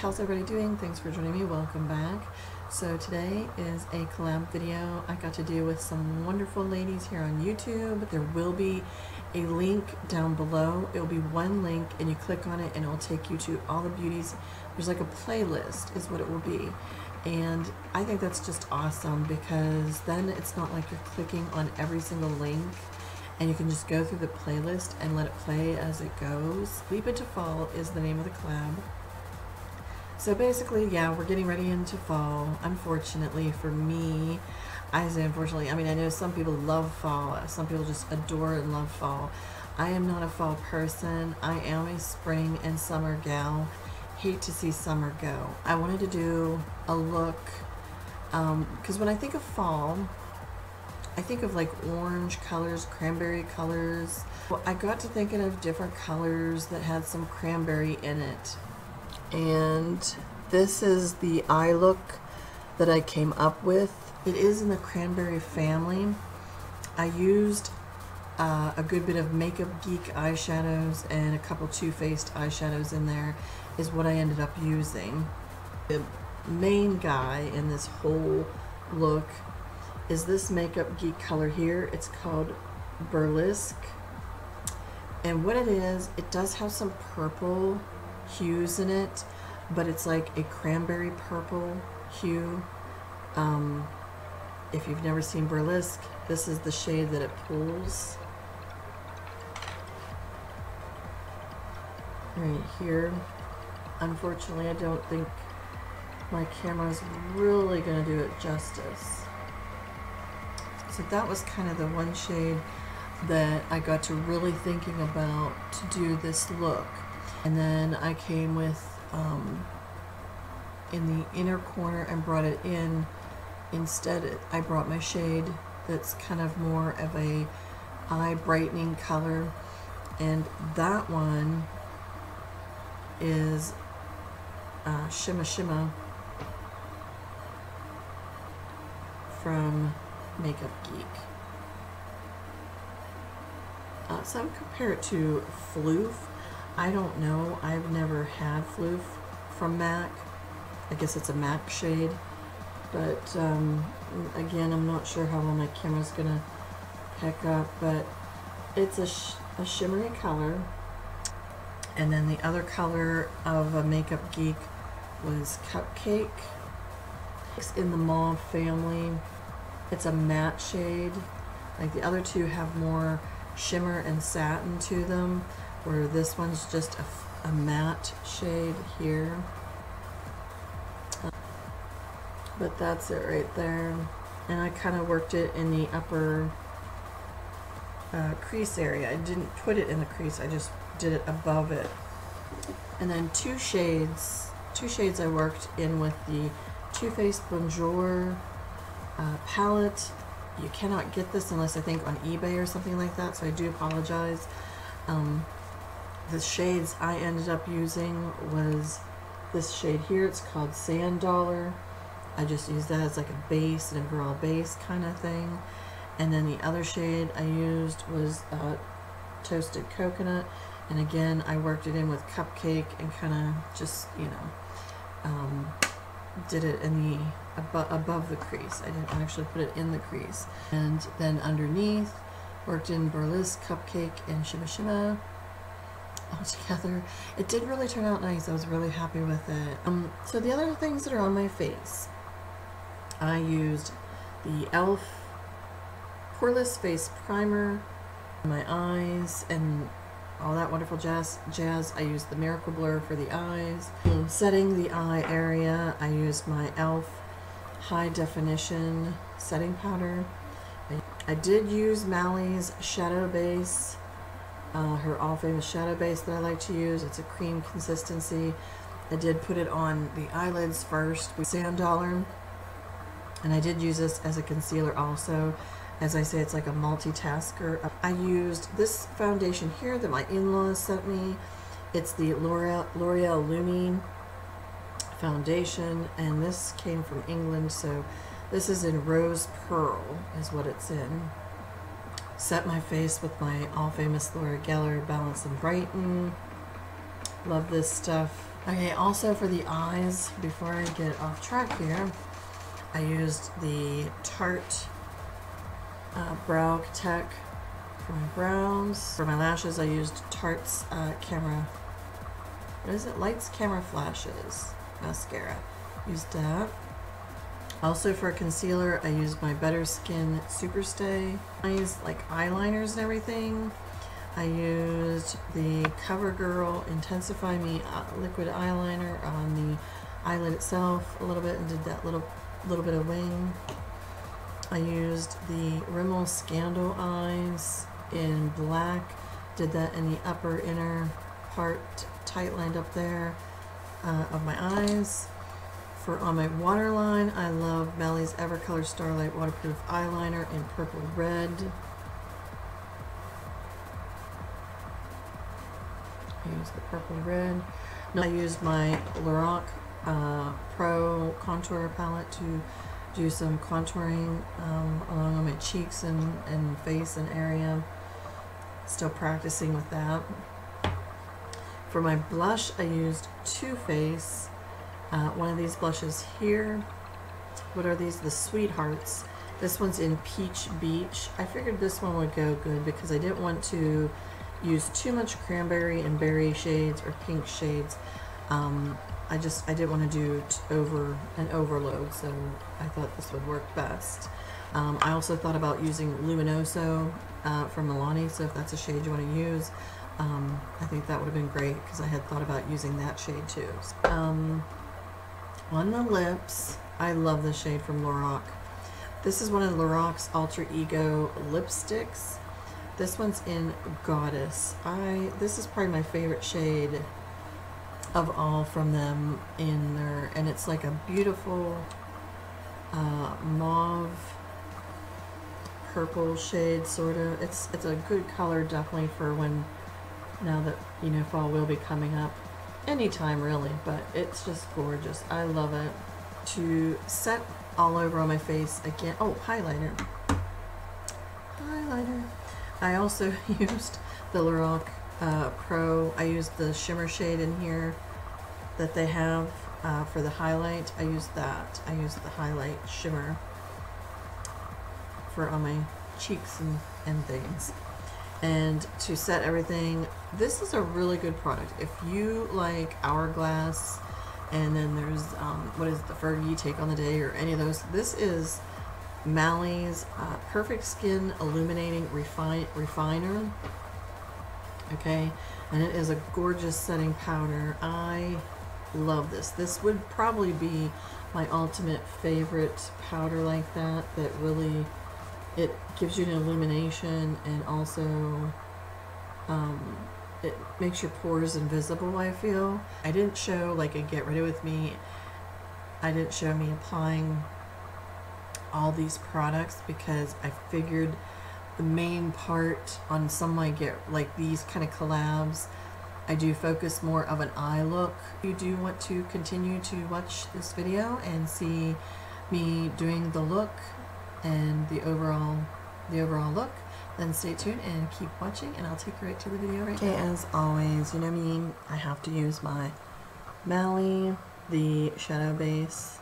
How's everybody doing? Thanks for joining me. Welcome back. So today is a collab video I got to do with some wonderful ladies here on YouTube. There will be a link down below. It'll be one link and you click on it and it'll take you to all the beauties. There's like a playlist is what it will be. And I think that's just awesome because then it's not like you're clicking on every single link and you can just go through the playlist and let it play as it goes. Leap Into Fall is the name of the collab. So basically, yeah, we're getting ready into fall. Unfortunately for me, I say unfortunately, I mean, I know some people love fall. Some people just adore and love fall. I am not a fall person. I am a spring and summer gal. Hate to see summer go. I wanted to do a look, because when I think of fall, I think of like orange colors, cranberry colors. Well, I got to thinking of different colors that had some cranberry in it. And this is the eye look that I came up with. It is in the cranberry family. I used a good bit of Makeup Geek eyeshadows and a couple Too Faced eyeshadows in there is what I ended up using. The main guy in this whole look is this Makeup Geek color here. It's called Burlesque. And what it is, it does have some purple hues in it, but it's like a cranberry purple hue. If you've never seen Burlesque, this is the shade that it pulls right here. Unfortunately, I don't think my camera is really going to do it justice. So that was kind of the one shade that I got to really thinking about to do this look. And then I came with, in the inner corner and brought it in. Instead, I brought my shade that's kind of more of a eye brightening color. And that one is Shimma Shimma from Makeup Geek. So I would compare it to Floof. I don't know, I've never had Floof from MAC. I guess it's a MAC shade, but again, I'm not sure how well my camera's gonna pick up, but it's a shimmery color. And then the other color of a Makeup Geek was Cupcake. It's in the mauve family. It's a matte shade. Like the other two have more shimmer and satin to them, where this one's just a matte shade here. But that's it right there. And I kind of worked it in the upper crease area. I didn't put it in the crease, I just did it above it. And then two shades I worked in with the Too Faced Bonjour palette. You cannot get this unless I think on eBay or something like that, so I do apologize. The shades I ended up using was this shade here. It's called Sand Dollar. I just used that as like a base, an overall base kind of thing. And then the other shade I used was Toasted Coconut. And again, I worked it in with Cupcake and kind of just, you know, did it in the above the crease. I didn't actually put it in the crease. And then underneath, worked in Burlesque, Cupcake, and Shimma Shimma all together. It did really turn out nice. I was really happy with it. So the other things that are on my face, I used the e.l.f. Poreless Face Primer, my eyes, and all that wonderful jazz. I used the Miracle Blur for the eyes. Setting the eye area, I used my e.l.f. High Definition Setting Powder. I did use Mally's shadow base, her all-famous shadow base that I like to use. It's a cream consistency. I did put it on the eyelids first with Sand Dollar, and I did use this as a concealer also. As I say, it's like a multitasker. I used this foundation here that my in-laws sent me. It's the L'Oreal Lumi Foundation, and this came from England, so this is in Rose Pearl is what it's in. Set my face with my all-famous Laura Geller Balance and Brighten. Love this stuff. Okay, also for the eyes, before I get off track here, I used the Tarte Brow Tech for my brows. For my lashes, I used Tarte's Lights Camera Flashes mascara. Used that. Also for concealer, I used my Better Skin Superstay. I used like eyeliners and everything. I used the CoverGirl Intensify Me liquid eyeliner on the eyelid itself a little bit and did that little bit of wing. I used the Rimmel Scandal Eyes in black, did that in the upper inner part, tight lined up there of my eyes. For on my waterline, I love Mally's Evercolor Starlight Waterproof Eyeliner in Purple Red. I use the Purple Red. Now I used my Lorac Pro Contour Palette to do some contouring along my cheeks and face and area. Still practicing with that. For my blush, I used Too Faced. One of these blushes here. What are these? The Sweethearts. This one's in Peach Beach. I figured this one would go good because I didn't want to use too much cranberry and berry shades or pink shades. I didn't want to do overload, so I thought this would work best. I also thought about using Luminoso from Milani, so if that's a shade you want to use, I think that would have been great because I had thought about using that shade too. On the lips, I love this shade from Lorac. This is one of Lorac's Alter Ego lipsticks. This one's in Goddess. This is probably my favorite shade of all from them in there, and it's like a beautiful mauve purple shade, sort of. It's a good color, definitely for when, now that you know fall will be coming up, anytime really, but it's just gorgeous. I love it. To set all over on my face again. Oh, highlighter. I also used the Lorac Pro. I used the shimmer shade in here that they have for the highlight. I used that. I used the highlight shimmer for on my cheeks and things. And to set everything, this is a really good product. If you like Hourglass, and then there's what is it, the Fergie Take on the Day, or any of those, this is Mally's Perfect Skin Illuminating Refiner. Okay, and it is a gorgeous setting powder. I love this. This would probably be my ultimate favorite powder like that, that really, it gives you an illumination and also it makes your pores invisible, I feel. I didn't show, like in Get Ready With Me, I didn't show me applying all these products because I figured the main part on some of my like these kind of collabs, I do focus more of an eye look. If you do want to continue to watch this video and see me doing the look and the overall look, then stay tuned and keep watching, and I'll take you right to the video right now. Okay, as always, you know me, I have to use my Mally, the shadow base.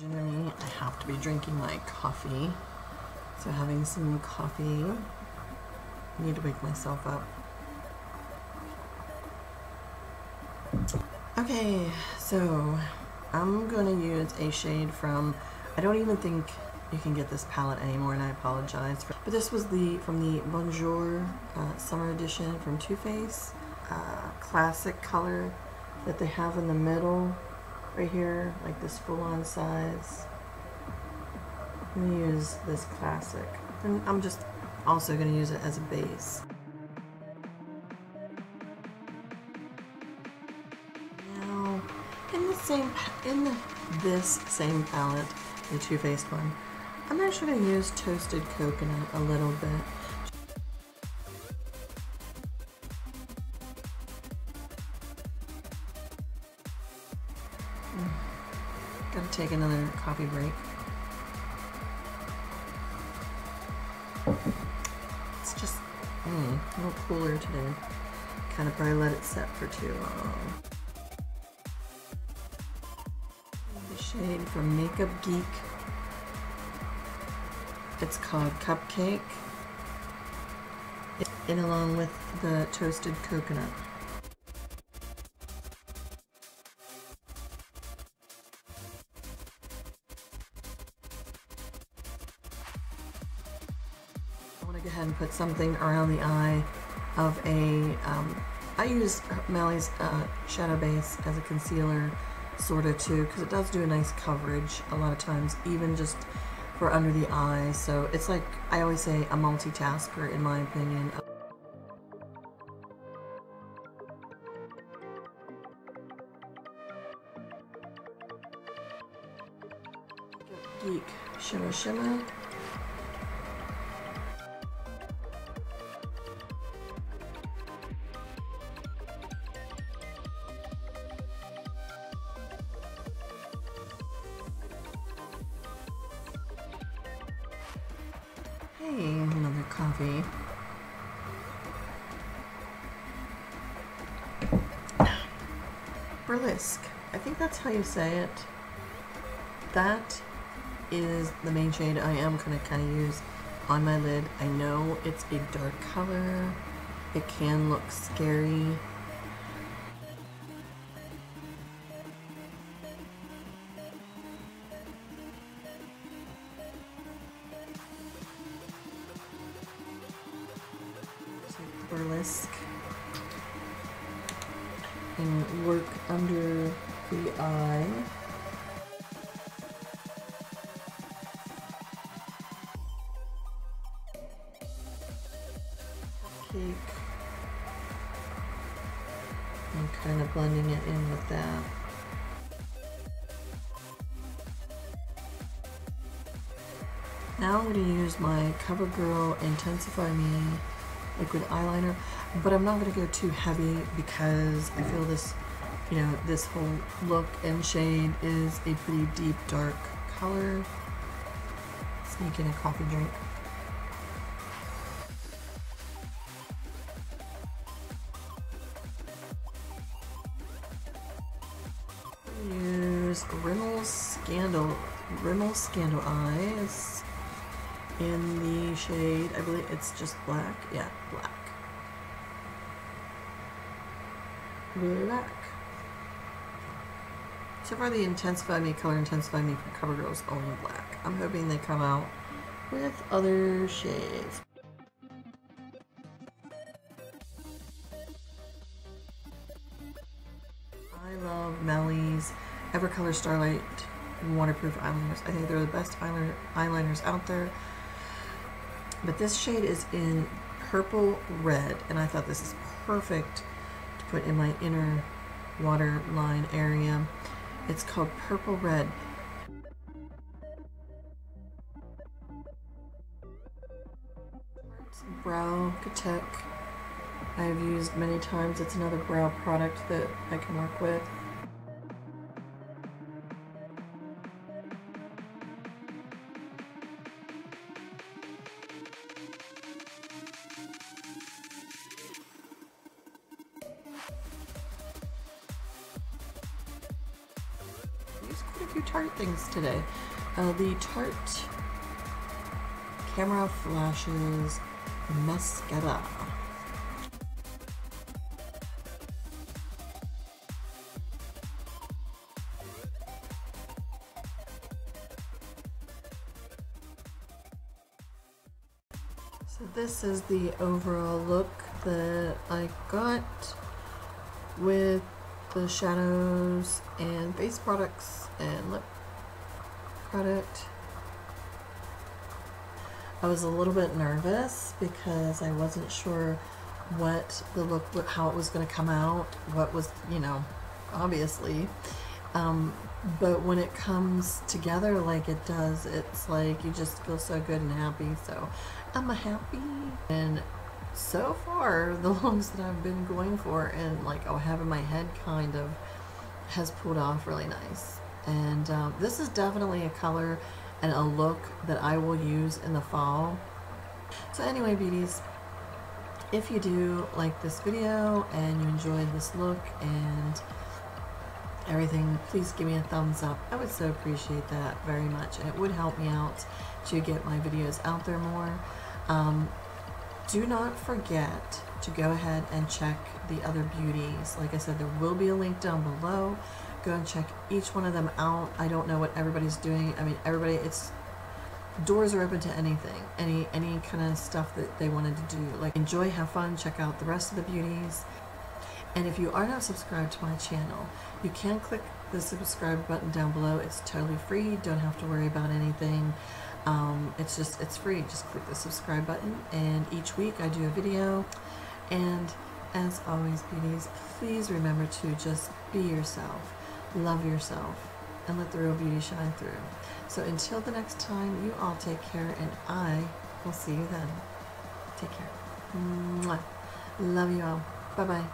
Generally, I have to be drinking my coffee, so having some coffee. I need to wake myself up. Okay, so I'm gonna use a shade from, I don't even think you can get this palette anymore, and I apologize, but this was from the Bonjour Summer Edition from Too Faced. classic color that they have in the middle right here, like this full-on size. I'm going to use this classic, and I'm just also going to use it as a base. Now, in this same palette, the Too Faced one, I'm actually going to use Toasted Coconut a little bit. Gotta take another coffee break. It's just a little cooler today. Kind of probably let it set for too long. The shade from Makeup Geek. It's called Cupcake. And along with the Toasted Coconut. Put something around the eye of a, I use Mally's shadow base as a concealer sort of too, because it does do a nice coverage a lot of times, even just for under the eye. So it's like, I always say, a multitasker in my opinion. Geek Shimma Shimma. Another coffee. Burlesque. I think that's how you say it. That is the main shade I am going to kind of use on my lid. I know it's a dark color. It can look scary. Burlesque and work under the eye. Cupcake. I'm kind of blending it in with that. Now I'm going to use my CoverGirl Intensify Me liquid eyeliner, but I'm not going to go too heavy because I feel this, you know, this whole look and shade is a pretty deep, dark color. Sneak in a coffee drink. Use Rimmel Scandal Eyes. In the shade, I believe it's just black. Yeah, black. So far the Intensify Me, Color Intensify Me from CoverGirl is only black. I'm hoping they come out with other shades. I love Mally's Evercolor Starlight waterproof eyeliners. I think they're the best eyeliners out there. But this shade is in purple red, and I thought this is perfect to put in my inner waterline area. It's called Purple Red. Brow Tech I've used many times. It's another brow product that I can work with. Quite a few Tarte things today. The Tarte Camera Flashes Mascara. So this is the overall look that I got. with the shadows and base products and lip product. I was a little bit nervous because I wasn't sure what the look, how it was going to come out, what was, you know, obviously. But when it comes together like it does, it's like you just feel so good and happy. So I'm happy. And so far, the looks that I've been going for and like I have in my head kind of has pulled off really nice. And this is definitely a color and a look that I will use in the fall. So anyway, beauties, if you do like this video and you enjoyed this look and everything, please give me a thumbs up. I would so appreciate that very much, and it would help me out to get my videos out there more. Do not forget to go ahead and check the other beauties. Like I said, there will be a link down below. Go and check each one of them out. I don't know what everybody's doing. I mean, everybody, it's, doors are open to anything, any kind of stuff that they wanted to do. Like, enjoy, have fun, check out the rest of the beauties. And if you are not subscribed to my channel, you can click the subscribe button down below. It's totally free. You don't have to worry about anything. It's just, it's free. Just click the subscribe button, and each week I do a video. And as always, beauties, please remember to just be yourself, love yourself, and let the real beauty shine through. So until the next time, you all take care, and I will see you then. Take care. Mwah. Love you all. Bye-bye.